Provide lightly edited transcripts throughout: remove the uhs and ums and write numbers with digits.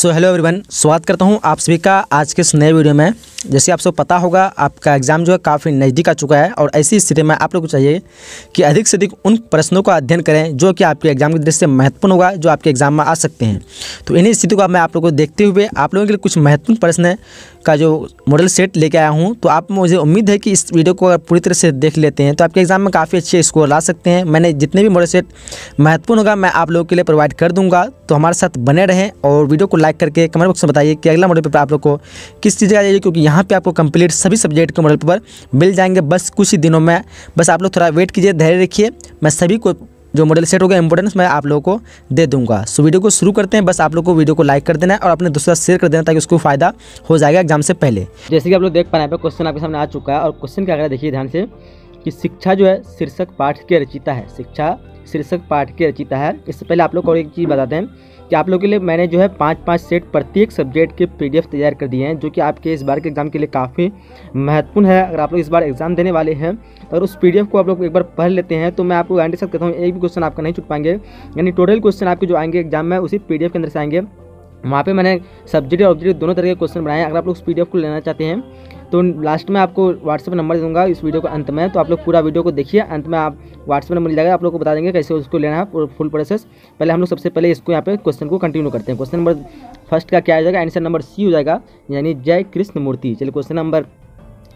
So hello everyone, स्वागत करता हूं आप सभी का आज के इस नए वीडियो में। जैसे आप सबको पता होगा, आपका एग्ज़ाम जो है काफ़ी नज़दीक आ चुका है और ऐसी स्थिति में आप लोगों को चाहिए कि अधिक से अधिक उन प्रश्नों का अध्ययन करें जो कि आपके एग्जाम की दृष्टि से महत्वपूर्ण होगा, जो आपके एग्जाम में आ सकते हैं। तो इन्हीं स्थिति को मैं आप लोगों को देखते हुए आप लोगों के लिए कुछ महत्वपूर्ण प्रश्न का जो मॉडल सेट लेके आया हूँ। तो आप मुझे उम्मीद है कि इस वीडियो को अगर पूरी तरह से देख लेते हैं तो आपके एग्जाम में काफ़ी अच्छे स्कोर ला सकते हैं। मैंने जितने भी मॉडल सेट महत्वपूर्ण होगा मैं आप लोगों के लिए प्रोवाइड कर दूँगा। तो हमारे साथ बने रहें और वीडियो को लाइक करके कमेंट बॉक्स में बताइए कि अगला मॉडल पेपर आप लोग को किस चीज़ का चाहिए, क्योंकि यहाँ पे आपको कंप्लीट सभी सब्जेक्ट के मॉडल पेपर मिल जाएंगे बस कुछ ही दिनों में। बस आप लोग थोड़ा वेट कीजिए, धैर्य रखिए, मैं सभी को जो मॉडल सेट होगा इंपॉर्टेंस मैं आप लोगों को दे दूंगा। सो वीडियो को शुरू करते हैं। बस आप लोग को वीडियो को लाइक कर देना है और अपने दोस्तों शेयर कर देना ताकि उसको फायदा हो जाएगा एग्जाम से पहले। जैसे कि आप लोग देख पा रहे हैं क्वेश्चन आपके सामने आ चुका है और क्वेश्चन क्या कह रहा है देखिए ध्यान से कि शिक्षा जो है शीर्षक पाठ के रचयिता है। शिक्षा शीर्षक पाठ के रचयिता है। इससे पहले आप लोग और एक चीज़ बताते हैं कि आप लोग के लिए मैंने जो है 5-5 सेट प्रत्येक सब्जेक्ट के पीडीएफ तैयार कर दिए हैं, जो कि आपके इस बार के एग्जाम के लिए काफ़ी महत्वपूर्ण है। अगर आप लोग इस बार एग्जाम देने वाले हैं और उस पीडीएफ को आप लोग एक बार पढ़ लेते हैं तो मैं आपको गारंटी से कहता हूँ एक भी क्वेश्चन आपका नहीं छूट पाएंगे। यानी टोटल क्वेश्चन आपके जो आएंगे एग्जाम में उसी पीडीएफ के अंदर से आएंगे। वहाँ पर मैंने सब्जेक्ट और ऑब्जेक्ट दोनों तरह के क्वेश्चन बनाए हैं। अगर आप लोग उस पीडीएफ को लेना चाहते हैं तो लास्ट में आपको व्हाट्सएप नंबर दूंगा इस वीडियो के अंत में, तो आप लोग पूरा वीडियो को देखिए। अंत में आप व्हाट्सएप नंबर मिल जाएगा, आप लोग को बता देंगे कैसे उसको लेना है और फुल प्रोसेस। पहले हम लोग सबसे पहले इसको यहाँ पे क्वेश्चन को कंटिन्यू करते हैं। क्वेश्चन नंबर फर्स्ट का क्या आ जाएगा? आंसर नंबर सी हो जाएगा, यानी जय कृष्ण मूर्ति। चलिए क्वेश्चन नंबर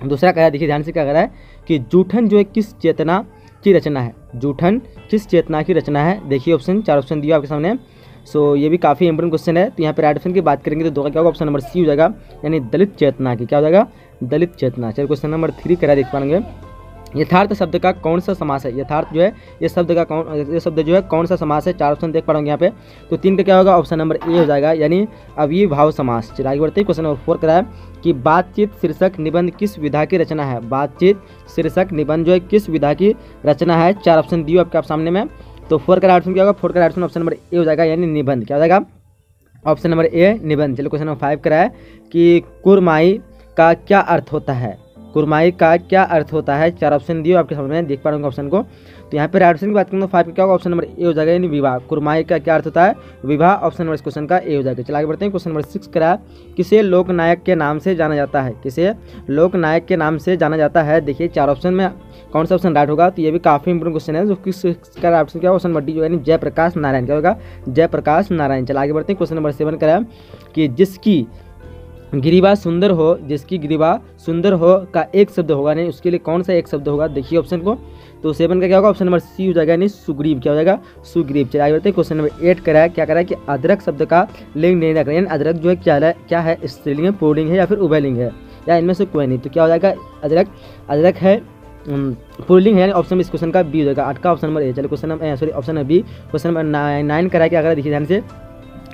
दूसरा कह रहा है, देखिए ध्यान से क्या कह रहा है कि जूठन जो है किस चेतना की रचना है? जूठन किस चेतना की रचना है? देखिए ऑप्शन चार ऑप्शन दिया आपके सामने। सो ये भी काफ़ी इंपॉर्टेंट क्वेश्चन है। तो यहाँ पर राइट ऑप्शन की बात करेंगे तो दो क्या होगा? ऑप्शन नंबर सी हो जाएगा, यानी दलित चेतना की। क्या हो जाएगा? दलित चेतना। चलिए क्वेश्चन नंबर थ्री करा देख पाएंगे। यथार्थ शब्द का कौन सा समास है? यथार्थ जो है ये शब्द का कौन सा समास है? चार ऑप्शन देख पाएंगे यहाँ पे। तो तीन का क्या होगा? ऑप्शन नंबर ए हो जाएगा, यानी अव्ययीभाव समास। चलिए आगे बढ़ते हैं। क्वेश्चन नंबर फोर करा है कि बातचीत शीर्षक निबंध किस विधा की रचना है? बातचीत शीर्षक निबंध जो है किस विधा की रचना है? चार ऑप्शन दिए आपके सामने में। तो फोर का राइट ऑप्शन क्या होगा? फोर का right option option number A हो जाएगा, यानी निबंध। क्या हो जाएगा? ऑप्शन नंबर ए निबंध। चलिए क्वेश्चन नंबर फाइव करा है कि कुरमाई का क्या अर्थ होता है? कुरमाई का क्या अर्थ होता है? चार ऑप्शन दिए आपके सामने, देख पा रहे होंगे ऑप्शन को। तो यहाँ पर राइट ऑप्शन की बात करें तो फाइव का क्या होगा? ऑप्शन नंबर ए हो जाएगा, यानी विवाह। कुरमाई का क्या अर्थ होता है? विवाह। ऑप्शन नंबर इस क्वेश्चन का ए हो जाएगा। चलिए आगे बढ़ते हैं। क्वेश्चन नंबर सिक्स करा है किसे लोकनायक के नाम से जाना जाता है? किसे लोकनायक के नाम से जाना जाता है? देखिए चार ऑप्शन में कौन सा ऑप्शन राइट होगा? तो ये भी काफ़ी इंपॉर्टेंट क्वेश्चन है। जो किसका राइट ऑप्शन क्या होगा? ऑप्शन नंबर डी, यानी जयप्रकाश नारायण। क्या होगा? जयप्रकाश नारायण। चलिए आगे बढ़ते हैं। क्वेश्चन नंबर सेवन करा है कि जिसकी गिरिवा सुंदर हो, जिसकी गिरिवा सुंदर हो का एक शब्द होगा नहीं, उसके लिए कौन सा एक शब्द होगा? देखिए ऑप्शन को। तो सेवन का क्या होगा? ऑप्शन नंबर सी हो जाएगा, यानी सुग्रीव। क्या हो जाएगा? सुग्रीव। चलिए आगे बढ़ते हैं। क्वेश्चन नंबर एट करा है क्या करा है कि अदरक शब्द का लिंग नहीं रख रहे, यानी अदरक जो है क्या है स्त्रीलिंग है, पुल्लिंग है या फिर उभयलिंग है, या इनमें से कोई नहीं। तो क्या हो जाएगा? अदरक है पुल्लिंग है। ऑप्शन इस क्वेश्चन का बी हो जाएगा, आठ का ऑप्शन नंबर ए। चलिए option number B. Question number nine करा है क्या करा? देखिए ध्यान से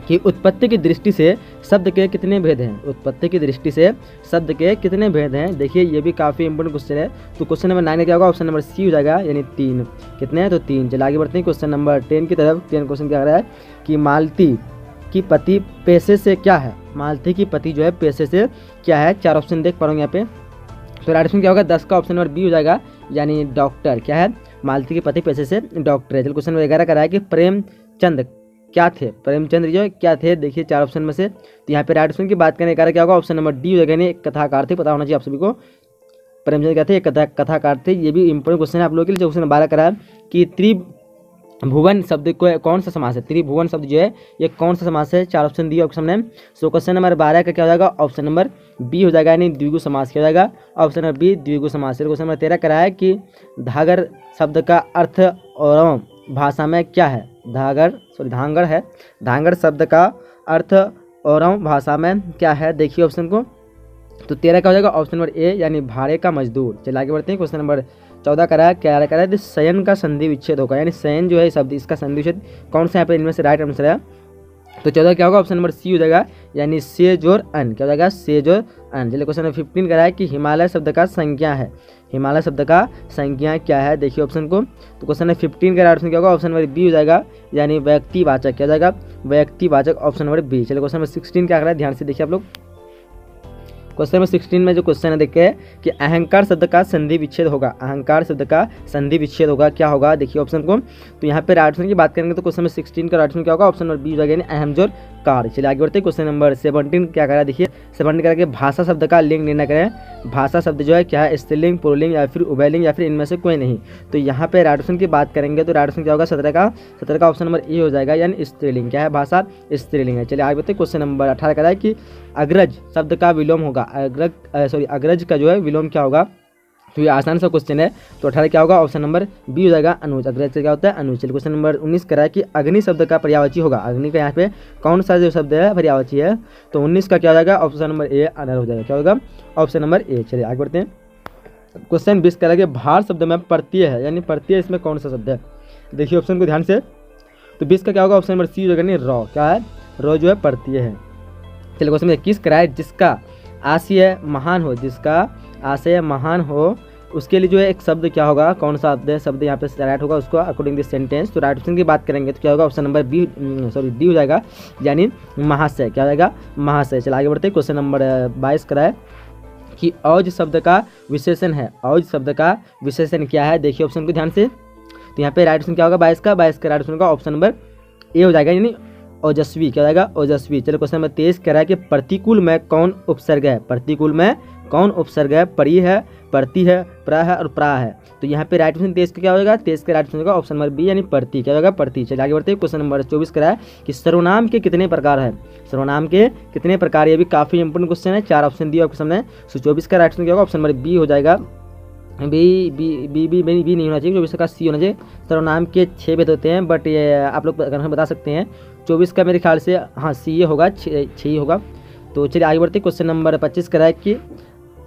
कि उत्पत्ति की दृष्टि से शब्द के कितने भेद हैं? उत्पत्ति की दृष्टि से शब्द के कितने भेद हैं? देखिए ये भी काफ़ी इंपॉर्टेंट क्वेश्चन है। तो क्वेश्चन नंबर नाइन क्या होगा? ऑप्शन नंबर सी हो जाएगा, यानी तीन। कितने हैं? तो तीन। चलिए आगे बढ़ते हैं। क्वेश्चन नंबर टेन की तरफ। टेन क्वेश्चन क्या आ रहा है कि मालती की पति पैसे से क्या है? मालती की पति जो है पैसे से क्या है? चार ऑप्शन देख पाओगे यहाँ पे। तो राइट ऑप्शन क्या होगा? दस का ऑप्शन नंबर बी हो जाएगा, यानी डॉक्टर। क्या है? मालती के पति पैसे से डॉक्टर है। चलिए क्वेश्चन नंबर 11 कह रहा है कि प्रेमचंद क्या थे? प्रेमचंद्र जो क्या थे? देखिए चार ऑप्शन में से। तो यहाँ पे राइट ऑप्शन की बात करने का क्या होगा? ऑप्शन नंबर डी हो जाएगा, यानी एक कथाकार थे। पता होना चाहिए आप सभी को प्रेमचंद क्या थे, एक कथाकार थे। ये भी इंपॉर्टेंट क्वेश्चन है आप लोगों के लिए। जो क्वेश्चन 12 करा है कि त्रिभुवन शब्द को कौन सा समास है? त्रिभुवन शब्द जो है ये कौन सा समास है? चार ऑप्शन दिए ऑप्शन ने। सो क्वेश्चन नंबर 12 का क्या हो जाएगा? ऑप्शन नंबर बी हो जाएगा, यानी द्विगु समास। क्या हो जाएगा? ऑप्शन नंबर बी द्विगु समास। क्वेश्चन नंबर 13 करा है कि धागर शब्द का अर्थ और भाषा में क्या है? धांगड़ है। धांगड़ शब्द का अर्थ और भाषा में क्या है? देखिए ऑप्शन को। तो 13 का हो जाएगा ऑप्शन नंबर ए, यानी भाड़े का मजदूर। चलिए आगे बढ़ते हैं। क्वेश्चन नंबर 14 करा है तो शयन का संधि विच्छेद होगा, यानी शयन जो है शब्द इसका संधि विच्छेद कौन सा यहाँ पर इनमें से राइट आंसर है? तो 14 क्या होगा? ऑप्शन नंबर सी हो जाएगा, यानी सेज और अन। क्या हो जाएगा? सेज और अन। चलिए क्वेश्चन नंबर 15 करा है कि हिमालय शब्द का संज्ञा है। हिमालय शब्द का संज्ञा क्या है? देखिए ऑप्शन को। तो क्वेश्चन नंबर 15 का ऑप्शन क्या होगा? ऑप्शन नंबर बी हो जाएगा, यानी व्यक्तिवाचक। क्या हो जाएगा? व्यक्तिवाचक। Option number B. चलिए क्वेश्चन नंबर 16 क्या कर रहा है? ध्यान से देखिए आप लोग। क्वेश्चन नंबर 16 में जो क्वेश्चन है देखिए कि अहंकार शब्द का संधि विच्छेद होगा। अहंकार शब्द का संधि विच्छेद होगा क्या होगा? देखिए ऑप्शन को। तो यहाँ पर राइट ऑप्शन की बात करेंगे तो क्वेश्चन नंबर 16 का राइट ऑप्शन क्या होगा? ऑप्शन नंबर बी हो जाएगा, यानी अहम जोर कार। चलिए आगे बढ़ते हैं क्वेश्चन नंबर 17 क्या कह रहा है। देखिए 17 कह रहा है कि भाषा शब्द का लिंग निर्णय करें। भाषा शब्द जो है क्या है, स्त्रीलिंग, पुल्लिंग या फिर उभयलिंग या फिर इनमें से कोई नहीं। तो यहाँ पे राइट ऑप्शन की बात करेंगे तो राइट ऑप्शन क्या होगा 17 का ऑप्शन नंबर ए हो जाएगा, यानी स्त्रीलिंग। क्या है भाषा स्त्रीलिंग है। चलिए आगे बढ़ते हैं क्वेश्चन नंबर 18 कह रहा है कि अग्रज शब्द का विलोम होगा। अग्रज का जो है विलोम क्या होगा। तो ये आसान सा क्वेश्चन है। तो 18 क्या होगा ऑप्शन नंबर बी हो जाएगा अनुज। अग्रज क्या होता है अनुज। चलिए क्वेश्चन नंबर 19 कह रहा है कि अग्नि शब्द का पर्यायवाची होगा। अग्नि का यहाँ पे कौन सा जो शब्द है पर्यायवाची है। तो 19 का क्या हो जाएगा ऑप्शन नंबर ए अनर हो जाएगा। क्या होगा ऑप्शन नंबर ए। चलिए आगे बढ़ते हैं क्वेश्चन 20 कह रहा है कि भार शब्द में प्रत्यय है, यानी प्रत्यय इसमें कौन सा शब्द है। देखिए ऑप्शन को ध्यान से। तो 20 का क्या होगा ऑप्शन नंबर सी हो जाएगा, रॉ। क्या है रॉ जो है प्रत्यय है। चलिए क्वेश्चन 21 कह रहा है जिसका आशय महान हो। जिसका आशय महान हो उसके लिए जो है एक शब्द क्या होगा, कौन सा शब्द यहाँ पे राइट होगा उसको अकॉर्डिंग दिस सेंटेंस। तो राइट ऑप्शन की बात करेंगे तो क्या होगा ऑप्शन नंबर बी डी हो जाएगा, यानी महाशय। क्या हो जाएगा महाशय। चलिए आगे बढ़ते हैं क्वेश्चन नंबर 22 कह रहा है कि औज शब्द का विशेषण है। औज शब्द का विशेषण क्या है। देखिए ऑप्शन को ध्यान से। तो यहाँ पे राइट ऑप्शन क्या होगा 22 का राइट ऑप्शन का ऑप्शन नंबर ए हो जाएगा, यानी ओजस्वी। क्या हो जाएगा ओजस्वी। चलो क्वेश्चन नंबर 23 कह रहा है कि प्रतिकूल में कौन उपसर्ग है। प्रतिकूल में कौन उपसर्ग है, परी है, प्रति है, प्रा है और प्रा है। तो यहाँ पे राइट ऑप्शन 23 का क्या होगा, 23 का राइट ऑप्शन होगा ऑप्शन नंबर बी, यानी प्रति। क्या होगा प्रति। चलिए आगे बढ़ते हैं क्वेश्चन नंबर 24 कह रहा है कि सर्वनाम के कितने प्रकार है। सर्वनाम के कितने प्रकार, ये भी काफ़ी इंपॉर्टेंट क्वेश्चन है। 4 ऑप्शन दिए आपके सामने। सो 24 का राइट ऑप्शन क्या होगा ऑप्शन नंबर बी हो जाएगा। B B B B B नहीं होना चाहिए, 24 का सी होना चाहिए। सर्वनाम के 6 भेद होते हैं, बट ये आप लोग बता सकते हैं। 24 का मेरे ख्याल से हाँ सी ये होगा, 6 ही होगा। तो चलिए आगे बढ़ते क्वेश्चन नंबर 25 कह रहा है कि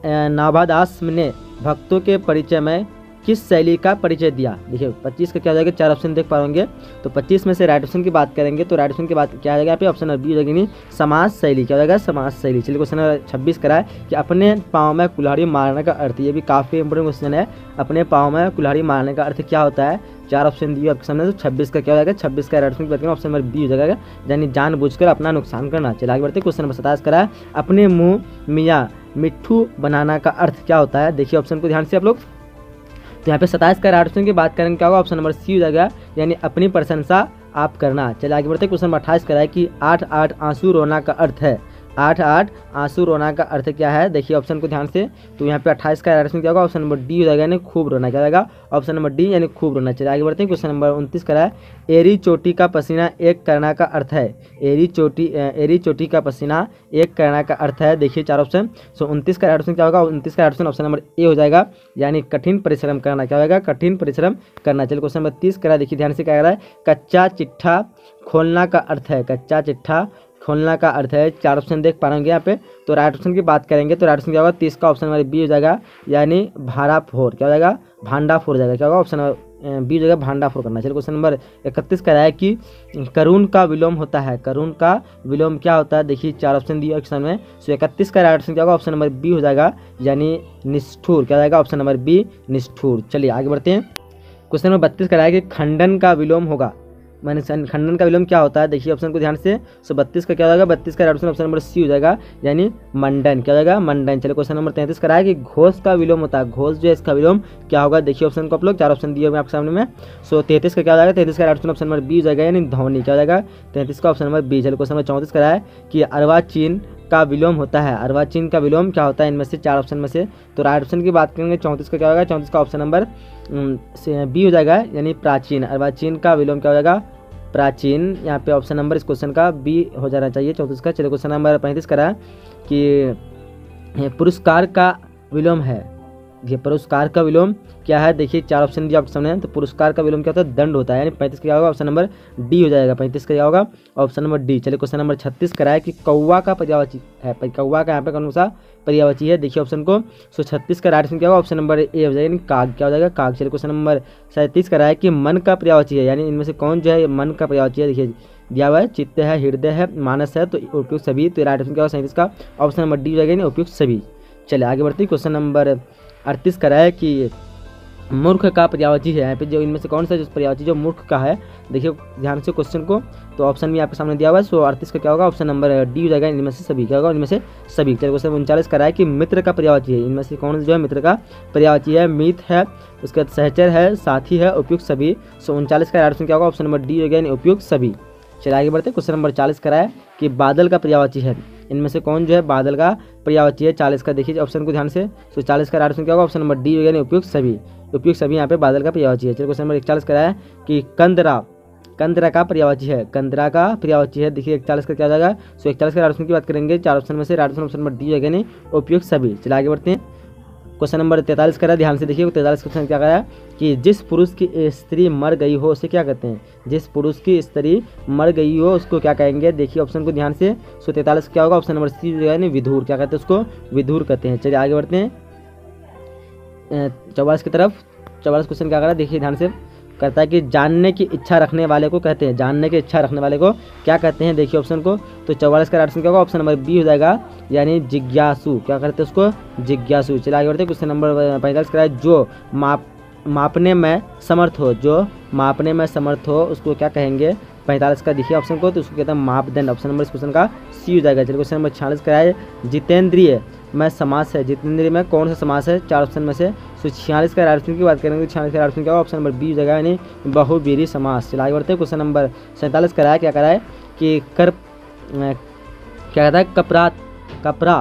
नाभादास ने भक्तों के परिचय में किस शैली का परिचय दिया। देखिए 25 का क्या हो जाएगा, 4 ऑप्शन देख पाएंगे। तो 25 में से राइट ऑप्शन की बात करेंगे तो राइट ऑप्शन की बात क्या हो जाएगा, यहाँ पे ऑप्शन बी हो जाएगी, नहीं समाज शैली। क्या हो जाएगा समाज शैली। चलिए क्वेश्चन नंबर 26 कह रहा है कि अपने पाँव में कुल्हाड़ी मारने का अर्थ। ये भी काफ़ी इंपॉर्टेंट क्वेश्चन है। अपने पाँव में कुल्हाड़ी मारने का अर्थ क्या होता है। 4 ऑप्शन दिए आपके सामने। तो 26 का क्या हो जाएगा, 26 का राइट ऑप्शन की बात करें ऑप्शन नंबर बी हो जाएगा, यानी जानबूझकर अपना नुकसान करना। चलिए आगे बढ़ते क्वेश्चन नंबर 27 करा है अपने मुँह मियाँ मिट्ठू बनाना का अर्थ क्या होता है। देखिए ऑप्शन को ध्यान से आप लोग। तो यहाँ पे 27 का राइट ऑप्शन की बात करेंगे क्या होगा ऑप्शन नंबर सी हो जाएगा, यानी अपनी प्रशंसा आप करना। चलिए आगे बढ़ते क्वेश्चन नंबर 28 कह रहा है कि 8-8 आंसू रोना का अर्थ है। 8-8 आंसू रोना का अर्थ क्या है। देखिए ऑप्शन को ध्यान से। तो यहाँ पे 28 का राइट ऑप्शन क्या होगा ऑप्शन नंबर डी हो जाएगा, यानी खूब रोना। क्या जाएगा ऑप्शन नंबर डी, यानी खूब रोना। चलिए आगे बढ़ते हैं क्वेश्चन नंबर 29 कह रहा है एरी चोटी का पसीना एक करना का अर्थ है। एरी चोटी का पसीना एक करना का अर्थ है। देखिए 4 ऑप्शन। सो 29 का राइट ऑप्शन क्या होगा, 29 का right option option number A हो जाएगा, यानी कठिन परिश्रम करना। क्या होगा कठिन परिश्रम करना। चलिए क्वेश्चन नंबर 30 कह रहा है। देखिए ध्यान से क्या कह रहा है, कच्चा चिट्ठा खोलना का अर्थ है। कच्चा चिट्ठा खोलना का अर्थ है। 4 ऑप्शन देख पा रहे होंगे यहाँ पे। तो राइट ऑप्शन की बात करेंगे तो राइट ऑप्शन क्या होगा 30 का ऑप्शन नंबर बी हो जाएगा, यानी भाराफोर। क्या हो जाएगा भांडाफोर हो जाएगा। क्या होगा ऑप्शन नंबर बी हो जाएगा भांडाफोर करना। चलिए क्वेश्चन नंबर 31 कह रहा है कि करुण का विलोम होता है। करुण का विलोम क्या होता है। देखिए 4 ऑप्शन दिए ऑप्शन में। सो 31 का राइट ऑप्शन क्या होगा ऑप्शन नंबर बी हो जाएगा, यानी निष्ठुर। क्या हो जाएगा ऑप्शन नंबर बी निष्ठुर। चलिए आगे बढ़ते हैं क्वेश्चन नंबर 32 कह रहा है कि खंडन का विलोम होगा। मैंने खंडन का विलोम क्या होता है। देखिए ऑप्शन को ध्यान से। सो 32 का क्या हो जाएगा, 32 का राइट ऑप्शन नंबर सी हो जाएगा, यानी मंडन। क्या हो जाएगा मंडन। चलिए क्वेश्चन नंबर 33 करा है कि घोष का विलोम होता है। घोष जो है इसका विलोम क्या होगा। देखिए ऑप्शन को आप लोग 4 ऑप्शन दिए हुए आपके सामने में। सो 33 का क्या हो जाएगा, 33 का राइट ऑप्शन नंबर बी हो जाएगा, यानी धोनी। क्या हो जाएगा 33 का ऑप्शन नंबर बी। चलिए क्वेश्चन नंबर 34 करा है कि अर्वाचीन का विलोम होता है। अर्वाचीन का विलोम क्या होता है इनमें से 4 ऑप्शन में से। तो राइट ऑप्शन की बात करेंगे 34 का क्या होगा, 34 का ऑप्शन नंबर बी हो जाएगा, यानी प्राचीन। अर्वाचीन का विलोम क्या हो जाएगा प्राचीन। यहाँ पे ऑप्शन नंबर इस क्वेश्चन का बी हो जाना चाहिए 34 का। चलिए क्वेश्चन नंबर 35 करा कि पुरस्कार का विलोम है। ये पुरस्कार का विलोम क्या है। देखिए 4 ऑप्शन दिया आपके सामने। तो पुरस्कार का विलोम क्या होता है दंड होता है, यानी 35 का क्या होगा ऑप्शन नंबर डी हो जाएगा। 35 का क्या होगा ऑप्शन नंबर डी। चलिए क्वेश्चन नंबर 36 कराया कि कौवा का पर्यायवाची है। कौवा का यहाँ पे कौन सा पर्यायवाची है। देखिए ऑप्शन को। सो 36 का राइट ऑप्शन क्या होगा ऑप्शन नंबर ए हो जाएगा, यानी काग। क्या हो जाएगा काग। चलिए क्वेश्चन नंबर 37 कराया कि मन का पर्यायवाची है, यानी इनमें से कौन जो है मन का पर्यायवाची है। देखिए दिया हुआ है चित्त है, हृदय है, मानस है। तो उपयुक्त सभी। तो राइट ऑप्शन क्या होगा 37 का ऑप्शन नंबर डी हो जाएगा, यानी उपयुक्त सभी। चलिए आगे बढ़ते हैं क्वेश्चन नंबर 38 कह रहा है कि मूर्ख का पर्यायवाची है। यहाँ पे जो इनमें से कौन सा जो पर्यायवाची जो मूर्ख का है। देखिए ध्यान से क्वेश्चन को। तो ऑप्शन भी आपके सामने दिया हुआ है। सो 38 का क्या होगा ऑप्शन नंबर डी हो जाएगा, इनमें से सभी। क्या होगा इनमें से सभी। चलिए क्वेश्चन 39 कह रहा है कि मित्र का पर्यायवाची है। इनमें से कौन जो है मित्र का पर्यायवाची है। मित्र है, उसके बाद सहचर है, साथी है, उपयुक्त सभी। सो 39 का राइट ऑप्शन क्या होगा ऑप्शन नंबर डी हो गया, यानी उपयुक्त सभी। चलिए आगे बढ़ते हैं। क्वेश्चन नंबर 40 करा है कि बादल का पर्यायवाची है, इनमें से कौन जो है बादल का पर्यायवाची है 40 का। देखिए ऑप्शन को ध्यान से। तो 40 का राइट ऑप्शन क्या होगा? ऑप्शन नंबर डी हो गया, उपयुक्त सभी। उपयुक्त सभी यहाँ पे बादल का पर्यायवाची है। चलिए क्वेश्चन नंबर 41 करा है कि कंदरा, कंदरा का पर्यायवाची है। कंदरा का पर्यायवाची है, देखिए 41 का क्या हो जाएगा। सो 41 का राइट ऑप्शन की बात करेंगे, चार ऑप्शन में से राइट ऑप्शन नंबर डी हो गया, उपयुक्त सभी। चलिए आगे बढ़ते हैं। क्वेश्चन नंबर 43 करा है, ध्यान से देखिए। 43 क्वेश्चन क्या करा है कि जिस पुरुष की स्त्री मर गई हो उसे क्या कहते हैं। जिस पुरुष की स्त्री मर गई हो उसको क्या कहेंगे, देखिए ऑप्शन को ध्यान से। सो 43 क्या होगा? ऑप्शन नंबर सी यानी विधुर। क्या कहते हैं उसको? विधुर कहते हैं। चलिए आगे बढ़ते हैं 44 की तरफ। 44 क्वेश्चन क्या करा है, देखिए ध्यान से। कहता है कि जानने की इच्छा रखने वाले को कहते हैं। जानने की इच्छा रखने वाले को क्या कहते हैं, देखिए ऑप्शन को। तो 44 का राइट ऑप्शन क्या होगा? ऑप्शन नंबर बी हो जाएगा, यानी जिज्ञासु। क्या करते हैं उसको? जिज्ञासु। चलिए आगे बढ़ते हैं। क्वेश्चन नंबर 45 का है जो मापने में समर्थ हो, जो मापने में समर्थ हो उसको क्या कहेंगे 45 का, देखिए ऑप्शन को। तो उसको कहते हैं मापदंड। ऑप्शन नंबर इस क्वेश्चन का सी हो जाएगा। चलिए क्वेश्चन नंबर 46 का है जितेंद्रिय में समास है। जितेंद्रिय में कौन सा समास है, चार ऑप्शन में से। सो 46 का राइट ऑप्शन की बात करेंगे, 46 का राइट ऑप्शन क्या होगा? ऑप्शन नंबर बी हो जाएगा, यानी बहुवीरी समास। चलिए आगे बढ़ते हैं। क्वेश्चन नंबर 47 का है क्या कराए कि क्या कहता है कपड़ा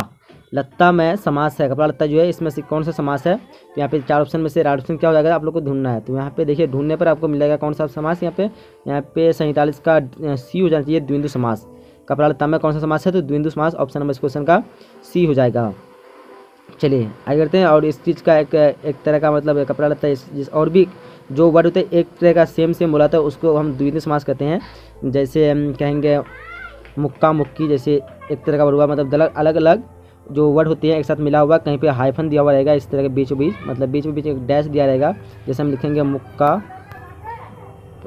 लत्ता में समास है। कपड़ा लत्ता जो है इसमें से कौन सा समास है, तो यहाँ पे चार ऑप्शन में से राइट ऑप्शन क्या हो जाएगा आप लोग को ढूंढना है। तो यहाँ पे देखिए ढूंढने पर आपको मिलेगा कौन सा समास, यहाँ पे 47 का सी हो जाना चाहिए, द्विंदु समास। कपड़ा लत्ता में कौन सा समास है, तो द्विंदु समास ऑप्शन नंबर इस क्वेश्चन का सी हो जाएगा। चलिए आगे करते हैं। और इस चीज़ का एक तरह का मतलब कपड़ा लत्ता और भी जो वर्ड होता है एक तरह का सेम बोला था, उसको हम द्विंदु समास कहते हैं। जैसे हम कहेंगे मुक्का मुक्की, जैसे एक तरह का वर्ड हुआ, मतलब अलग अलग जो वर्ड होते हैं एक साथ मिला हुआ, कहीं पे हाइफन दिया हुआ रहेगा इस तरह के बीचों बीच, मतलब बीच बीच एक डैश दिया रहेगा। जैसे हम लिखेंगे मुक्का,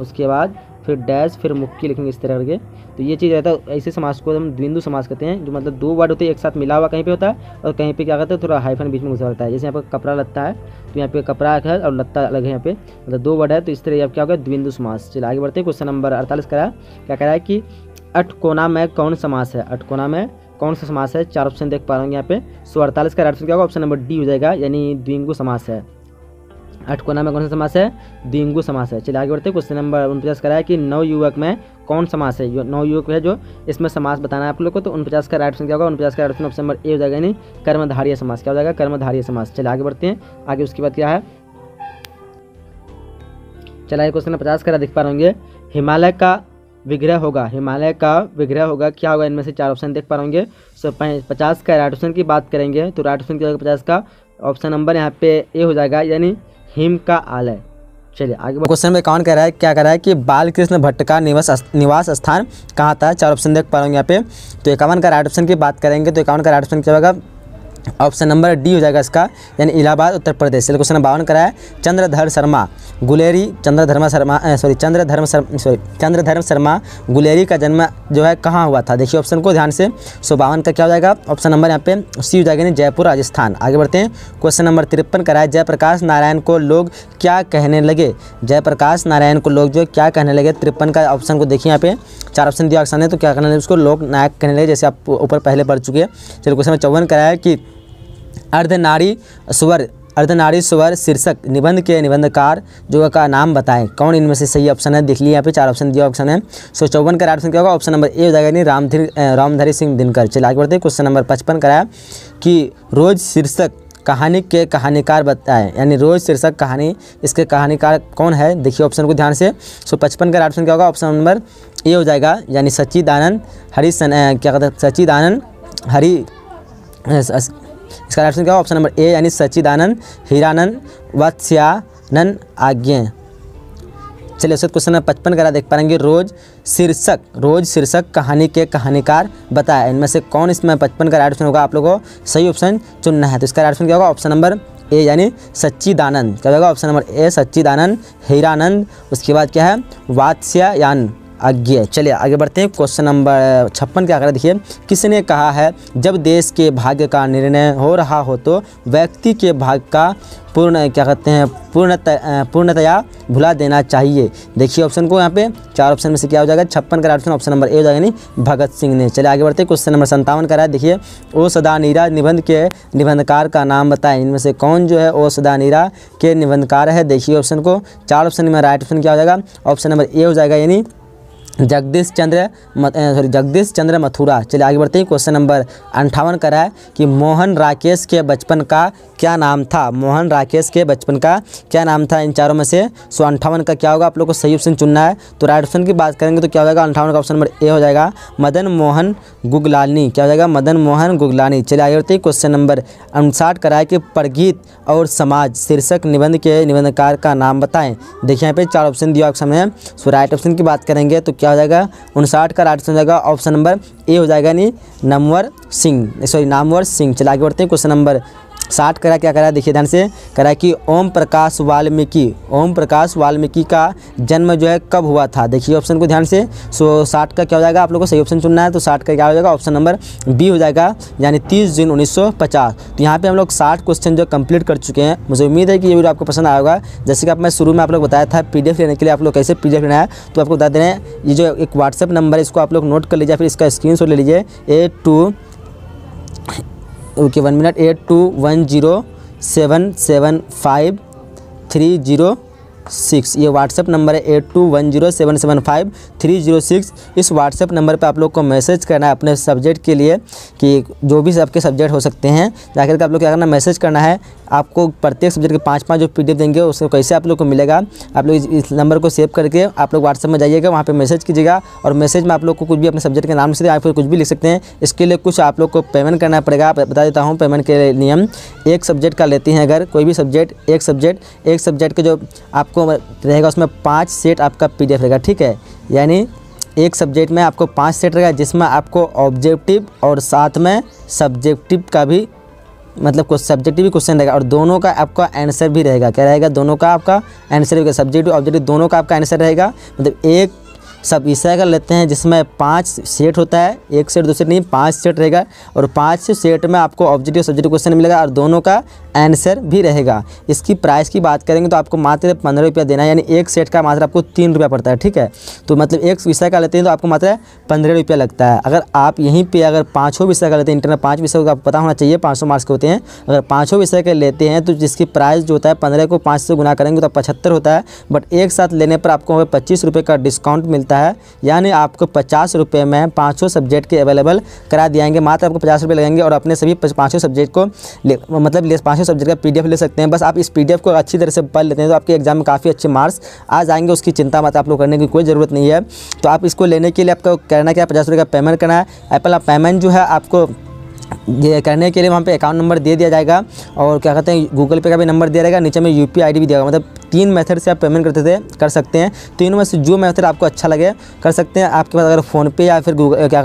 उसके बाद फिर डैश, फिर मुक्की लिखेंगे इस तरह करके। तो ये चीज़ रहता है, ऐसे समास को हम द्विंदु समास कहते हैं, जो मतलब दो वर्ड होते हैं एक साथ मिला हुआ कहीं पे होता है और कहीं पे क्या कहते हैं थोड़ा हाइफन बीच में घुसा रहता है। जैसे यहाँ पर कपड़ा लत्ता है, तो यहाँ पे कपड़ा है और लत्ता अलग है, यहाँ पे मतलब दो वर्ड है, तो इस तरह अब क्या होगा द्विंदु समास। चलिए आगे बढ़ते हैं। क्वेश्चन नंबर 48 करा क्या कह रहा है कि अठकोना में कौन समास है। अठकोना में कौन सा समास है, चार ऑप्शन देख पा रहे होंगे यहाँ पे। सो 48 का राइट ऑप्शन क्या होगा? ऑप्शन नंबर डी हो जाएगा, यानी द्विंगु समास है। अठकोना में कौन सा समास है, द्विंगु समास है। चलिए आगे बढ़ते हैं। क्वेश्चन नंबर 49 का है कि नवयुवक में कौन समास है। नवयुवक है जो, इसमें समास बताना है आप लोग को। तो 49 का राइट ऑप्शन क्या होगा, 49 का राइट ऑप्शन नंबर ए हो जाएगा, यानी कर्मधारय समास। क्या हो जाएगा? कर्मधारय समास। चलिए आगे बढ़ते हैं। आगे उसके बाद क्या है, चलिए क्वेश्चन नंबर 50 का देख पा रहे होंगे हिमालय का विग्रह होगा। हिमालय का विग्रह होगा क्या होगा, इनमें से चार ऑप्शन देख पा रहे होंगे। सो 50 का राइट ऑप्शन की बात करेंगे, तो राइट ऑप्शन क्या होगा 50 का, ऑप्शन नंबर यहाँ पे ए हो जाएगा, यानी हिम का आलय। चलिए आगे। क्वेश्चन में कौन कह रहा है क्या कह रहा है कि बालकृष्ण भट्ट का निवास स्थान कहाँ था। चार ऑप्शन देख पा रहे होंगे यहाँ पे। तो 51 का राइट ऑप्शन की बात करेंगे, तो 51 का राइट ऑप्शन क्या होगा, ऑप्शन नंबर डी हो जाएगा इसका, यानी इलाहाबाद, उत्तर प्रदेश। चलिए क्वेश्चन 52 करा है चंद्रधर्म शर्मा गुलेरी का जन्म जो है कहाँ हुआ था। देखिए ऑप्शन को ध्यान से। सो 52 का क्या हो जाएगा, ऑप्शन नंबर यहाँ पे सी हो जाएगा, यानी जयपुर, राजस्थान। आगे बढ़ते हैं। क्वेश्चन नंबर 53 करा है जयप्रकाश नारायण को लोग क्या कहने लगे। जयप्रकाश नारायण को लोग जो क्या कहने लगे। 53 का ऑप्शन को देखिए, यहाँ पे चार ऑप्शन दिया ऑप्शन है, तो क्या कहने लगे उसको लोग नायक कहने लगे, जैसे आप ऊपर पहले पढ़ चुके हैं। चलिए क्वेश्चन नंबर 54 करा है कि अर्धनारी स्वर शीर्षक निबंध के निबंधकार जो का नाम बताएं। कौन इनमें से सही ऑप्शन है, देखिए यहाँ पे चार ऑप्शन दिया ऑप्शन है। सो 54 का राइट ऑप्शन क्या होगा, ऑप्शन नंबर ए हो जाएगा, यानी रामधारी सिंह दिनकर। चलिए आगे बढ़ते हैं। क्वेश्चन नंबर 55 कराया कि रोज शीर्षक कहानी के कहानीकार बताएं, यानी रोज शीर्षक कहानी इसके कहानीकार कौन है। देखिए ऑप्शन को ध्यान से। सो 55 का राइट ऑप्शन क्या होगा, ऑप्शन नंबर ए हो जाएगा, यानी सच्चिदानंद हीरानंद वत्स्यानंद आज्ञे। चलिए उसके क्वेश्चन नंबर 55 करा देख पाएंगे रोज शीर्षक कहानी के कहानीकार बताया। इनमें से कौन इसमें 55 का राइट ऑप्शन होगा, आप लोगों को सही ऑप्शन चुनना है। तो इसका राइट ऑप्शन क्या होगा, ऑप्शन नंबर ए, यानी सच्चिदानंद। क्या होगा, option number A Sachchidanand Hiranand, उसके बाद क्या है वात्स्यायन आज्ञा। चलिए आगे बढ़ते हैं। क्वेश्चन नंबर 56 क्या करा देखिए, किसने कहा है जब देश के भाग्य का निर्णय हो रहा हो तो व्यक्ति के भाग्य का पूर्णतया भुला देना चाहिए। देखिए ऑप्शन को यहाँ पे चार ऑप्शन में से क्या हो जाएगा, 56 का ऑप्शन ऑप्शन नंबर ए हो जाएगा, यानी भगत सिंह ने। चलिए आगे बढ़ते हैं। क्वेश्चन नंबर 57 करा है देखिए, ओ सदा नीरा निबंध के निबंधकार का नाम बताएं। इनमें से कौन जो है ओ सदा नीरा के निबंधकार है। देखिए ऑप्शन को, चार ऑप्शन में राइट ऑप्शन क्या हो जाएगा, ऑप्शन नंबर ए हो जाएगा, यानी जगदीश चंद्र मथुरा। चलिए आगे बढ़ते हैं। क्वेश्चन नंबर 58 का है कि मोहन राकेश के बचपन का क्या नाम था। मोहन राकेश के बचपन का क्या नाम था। इन चारों में से 58 का क्या होगा, आप लोग को सही ऑप्शन चुनना है। तो राइट ऑप्शन की बात करेंगे तो क्या हो जाएगा, 58 का ऑप्शन नंबर ए हो जाएगा, मदन मोहन गुगलानी। क्या हो जाएगा, मदन मोहन गुगलानी। चलिए आगे बढ़ते हैं। क्वेश्चन नंबर 59 का है कि परगीत और समाज शीर्षक निबंध के निबंधकार का नाम बताएं। देखिए यहाँ पे चार ऑप्शन दिया ऑप्शन है, सो राइट ऑप्शन की बात करेंगे तो क्या हो जाएगा, 59 का राइट ऑप्शन हो जाएगा ऑप्शन नंबर ए हो जाएगा, यानी नामवर सिंह। चलिए आगे बढ़ते हैं। क्वेश्चन नंबर 60 करा क्या करा, देखिए ध्यान से करा कि ओम प्रकाश वाल्मीकि का जन्म जो है कब हुआ था। देखिए ऑप्शन को ध्यान से, सो 60 का क्या हो जाएगा, आप लोगों को सही ऑप्शन चुनना है। तो 60 का क्या हो जाएगा, ऑप्शन नंबर बी हो जाएगा, यानी 30 जून 1950। तो यहाँ पे हम लोग 60 क्वेश्चन जो कंप्लीट कर चुके हैं। मुझे उम्मीद है कि ये वीडियो आपको पसंद आया होगा। जैसे कि मैं शुरू में आप लोग बताया था PDF लेने के लिए आप लोग कैसे PDF लेना है, तो आपको बता दे रहे हैं ये जो एक व्हाट्सअप नंबर है इसको आप लोग नोट कर लीजिए, फिर इसका स्क्रीनशॉट ले लीजिए 8210 775 306। ये व्हाट्सअप नंबर है 8210 775 306। इस व्हाट्सअप नंबर पे आप लोग को मैसेज करना है अपने सब्जेक्ट के लिए, कि जो भी आपके सब्जेक्ट हो सकते हैं जाकर के आप लोग क्या करना है, मैसेज करना है। आपको प्रत्येक सब्जेक्ट के 5-5 जो PDF देंगे उसको कैसे आप लोग को मिलेगा, आप लोग इस नंबर को सेव करके आप लोग व्हाट्सअप में जाइएगा, वहाँ पर मैसेज कीजिएगा। और मैसेज में आप लोग को कुछ भी अपने सब्जेक्ट के नाम से या फिर कुछ भी लिख सकते हैं। इसके लिए कुछ आप लोग को पेमेंट करना पड़ेगा। बता देता हूँ पेमेंट के नियम। एक सब्जेक्ट का लेते हैं, अगर कोई भी सब्जेक्ट एक सब्जेक्ट के जो आपको रहेगा उसमें 5 सेट आपका PDF रहेगा, ठीक है। यानी एक सब्जेक्ट में आपको 5 सेट रहेगा, जिसमें आपको ऑब्जेक्टिव और साथ में सब्जेक्टिव का भी मतलब कुछ सब्जेक्टिव भी क्वेश्चन रहेगा, और दोनों का आपका आंसर भी रहेगा। क्या रहेगा, दोनों का आपका आंसर रहेगा, सब्जेक्टिव ऑब्जेक्टिव दोनों का आपका आंसर रहेगा। मतलब एक सब विषय का लेते हैं जिसमें 5 सेट होता है, एक सेट 2 सेट नहीं 5 सेट रहेगा, और 5 सेट में आपको ऑब्जेक्टिव सब्जेक्टिव क्वेश्चन मिलेगा और दोनों का आंसर भी रहेगा। इसकी प्राइस की बात करेंगे तो आपको मात्र 15 रुपया देना है, यानी एक सेट का मात्र आपको 3 रुपया पड़ता है, ठीक है। तो मतलब एक विषय का लेते हैं तो आपको मात्र 15 रुपया लगता है। अगर आप यहीं पर अगर 5 विषय का लेते हैं, इंटरनल 5 विषय का पता होना चाहिए, 500 मार्क्स के होते हैं। अगर 5 विषय के लेते हैं तो जिसकी प्राइस जो होता है 15 को 5 से गुना करेंगे तो 75 होता है, बट एक साथ लेने पर आपको 25 रुपये का डिस्काउंट मिलता है, यानी आपको 50 रुपये में 500 सब्जेक्ट के अवेलेबल करा दियाएंगे। मात्र आपको 50 रुपये लगेंगे और अपने सभी 500 सब्जेक्ट को मतलब 500 सब्जेक्ट का PDF ले सकते हैं। बस आप इस PDF को अच्छी तरह से पढ़ लेते हैं तो आपके एग्जाम में काफ़ी अच्छे मार्क्स आ जाएंगे, उसकी चिंता मत आप लोग करने की कोई ज़रूरत नहीं है। तो आप इसको लेने के लिए आपको करना क्या है, 50 रुपये का पेमेंट करना है। एप्पल पेमेंट जो है आपको ये करने के लिए वहाँ पे अकाउंट नंबर दे दिया जाएगा, और क्या कहते हैं गूगल पे का भी नंबर दिया जाएगा, नीचे में UPI ID भी दिया जाएगा। मतलब 3 मेथड से आप पेमेंट कर सकते हैं। तीनों में से जो मेथड आपको अच्छा लगे कर सकते हैं। आपके पास अगर फ़ोनपे या फिर गूगल पे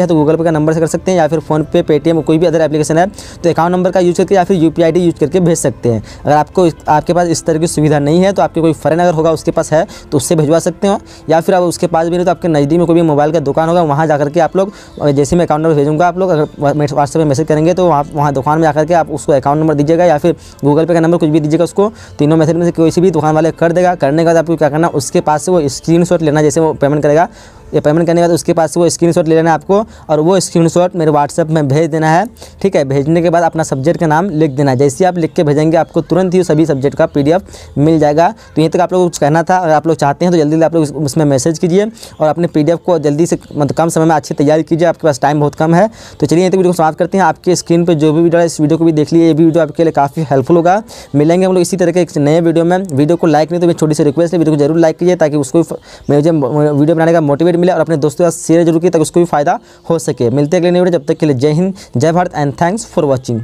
है तो गूगल पे का नंबर से कर सकते हैं, या फिर फ़ोनपे पेटीएम कोई भी अदर एप्लीकेशन है तो अकाउंट नंबर का यूज़ करके या फिर UPI ID यूज़ करके भेज सकते हैं। अगर आपको आपके पास इस तरह की सुविधा नहीं है तो आपके कोई फ्रेंड अगर होगा उसके पास है तो उससे भिजवा सकते हो, या फिर आप उसके पास भी नहीं तो आपके नज़दीक में कोई भी मोबाइल का दुकान होगा वहाँ जाकर के आप लोग, जैसे मैं अकाउंट नंबर भेजूँगा आप लोग अगर WhatsApp पे मैसेज करेंगे तो वहाँ दुकान में आकर के आप उसको अकाउंट नंबर दीजिएगा या फिर गूगल पे का नंबर कुछ भी दीजिएगा उसको। तीनों मेथड में से कोई भी दुकान वाले कर देगा। करने के बाद आपको क्या करना, उसके पास से वो स्क्रीनशॉट लेना, जैसे वो पेमेंट करेगा ये पेमेंट करने के बाद उसके पास से वो स्क्रीनशॉट ले लेना आपको, और वो स्क्रीनशॉट मेरे WhatsApp में भेज देना है, ठीक है। भेजने के बाद अपना सब्जेक्ट का नाम लिख देना है। जैसे आप लिख के भेजेंगे आपको तुरंत ही सभी सब्जेक्ट का PDF मिल जाएगा। तो यहीं तक आप लोग कुछ करना था। अगर आप लोग चाहते हैं तो जल्दी आप लोग उसमें मैसेज कीजिए और अपने PDF को जल्दी से मतलब कम समय में अच्छी तैयारी कीजिए, आपके पास टाइम बहुत कम है। तो चलिए यहीं तक वीडियो को समाप्त करते हैं। आपके स्क्रीन पर जो भी वीडियो है इस वीडियो को भी देख लीजिए, ये वीडियो आपके लिए काफ़ी हेल्पफुल होगा। मिलेंगे हम लोग इसी तरह के एक नए वीडियो में। वीडियो को लाइक नहीं तो मेरी छोटी सी रिक्वेस्ट है, वीडियो को जरूर लाइक कीजिए ताकि उसको वीडियो बनाने का मोटिवेट और अपने दोस्तों के साथ शेयर जरूर की ताकि उसको भी फायदा हो सके। मिलते हैं अगले वीडियो, जब तक के लिए जय हिंद, जय Bharat and thanks for watching.